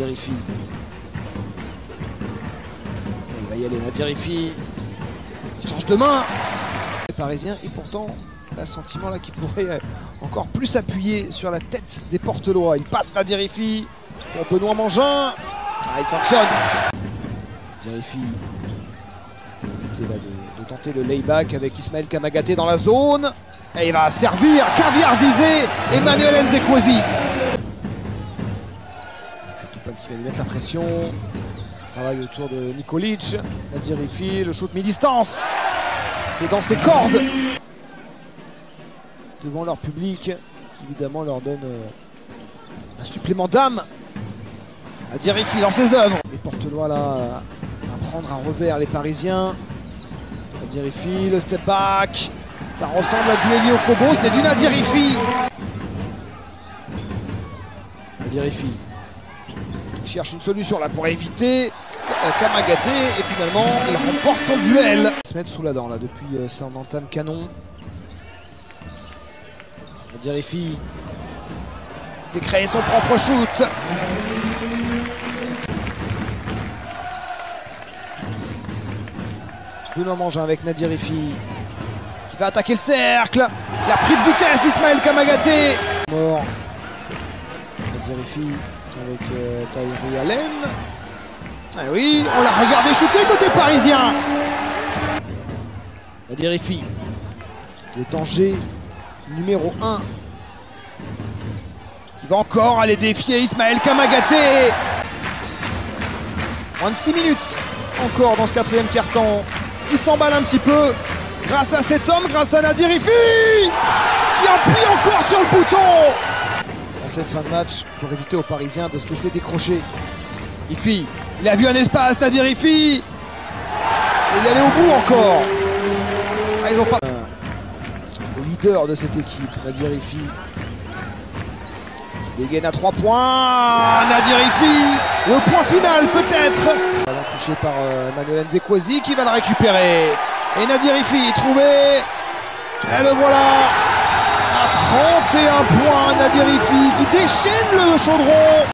Nadir Hifi. Il va y aller, Nadir Hifi. Il change de main. Les Parisiens, et pourtant, là, sentiment là qu'il pourrait encore plus appuyer sur la tête des Portelois. Il passe Nadir Hifi pour Benoît Mangin. Ah, il sanctionne. Nadir Hifi de tenter le layback avec Ismaël Kamagaté dans la zone. Et il va servir, caviardisé Emmanuel Nzekozy. C'est tout pas qui va lui mettre la pression. Travail autour de Nikolic. Nadir Hifi, le shoot mi-distance. C'est dans ses cordes. Devant leur public, qui évidemment leur donne un supplément d'âme. Nadir Hifi dans ses œuvres. Les Portelois là à prendre un revers, les Parisiens. Nadir Hifi, le step back. Ça ressemble à du Eli Okobo, c'est du Nadir Hifi. Nadir Hifi qui cherche une solution là pour éviter Kamagaté et finalement il remporte son duel. Ils se mettent sous la dent là depuis son entame canon. Nadir Hifi s'est créé son propre shoot. Benoît Mangin avec Nadir Hifi qui va attaquer le cercle. La prise de vitesse, Ismaël Kamagaté. Mort. Nadir Hifi avec Taïrou Allen. Ah oui, on l'a regardé shooter côté parisien. Nadir Hifi, le danger numéro 1. Il va encore aller défier Ismaël Kamagaté. Moins de 6 minutes encore dans ce quatrième carton. Qui s'emballe un petit peu grâce à cet homme, grâce à Nadir Hifi qui appuie encore sur le bouton. Dans cette fin de match, pour éviter aux Parisiens de se laisser décrocher. Hifi, il a vu un espace, Nadir Hifi. Et il est allé au bout encore. Ah, ils ont pas... Le leader de cette équipe, Nadir Hifi. Dégaine à 3 points, Nadir Hifi. Le point final peut-être. Touché par Emmanuel Nzekozy qui va le récupérer. Et Nadir Hifi trouvé. Et le voilà. À 31 points, Nadir Hifi qui déchaîne le chaudron.